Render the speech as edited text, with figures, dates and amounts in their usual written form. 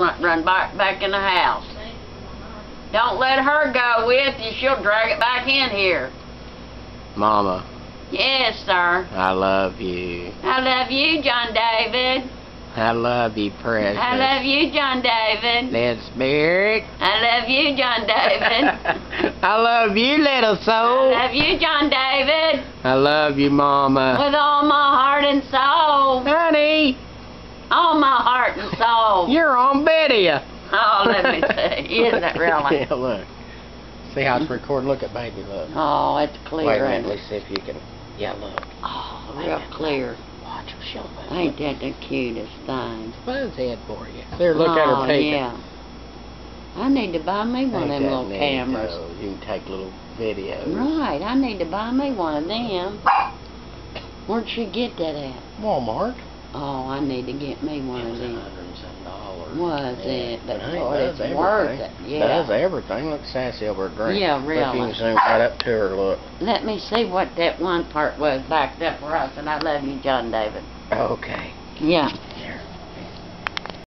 chestnut run back in the house. Don't let her go with you. She'll drag it back in here. Mama. Yes, sir. I love you. I love you, John David. I love you, precious. I love you, John David. Lance Merrick. I love you, John David. I love you, little soul. I love you, John David. I love you, Mama. With all my heart and soul. Honey. All my heart and soul. You're on video. Oh, let me see. Isn't it really? Yeah, look. See how it's recorded? Look at baby, look. Oh, it's clear. Wait a minute, let's see if you can. Yeah, look. Oh, real clear. Watch her show back. Ain't that the cutest thing? Mine's head for you. There, look at her paper. Yeah. I need to buy me one of them little cameras. You can take little videos. Right, I need to buy me one of them. Where'd she get that at? Walmart. Oh, I need to get me one of them. $107. Was it? But it's worth it. Yeah. Does everything. Look sassy over a drink. Yeah, really. You can zoom right up to her, look. Let me see what that one part was back there for us, and I love you, John David. Okay. Yeah.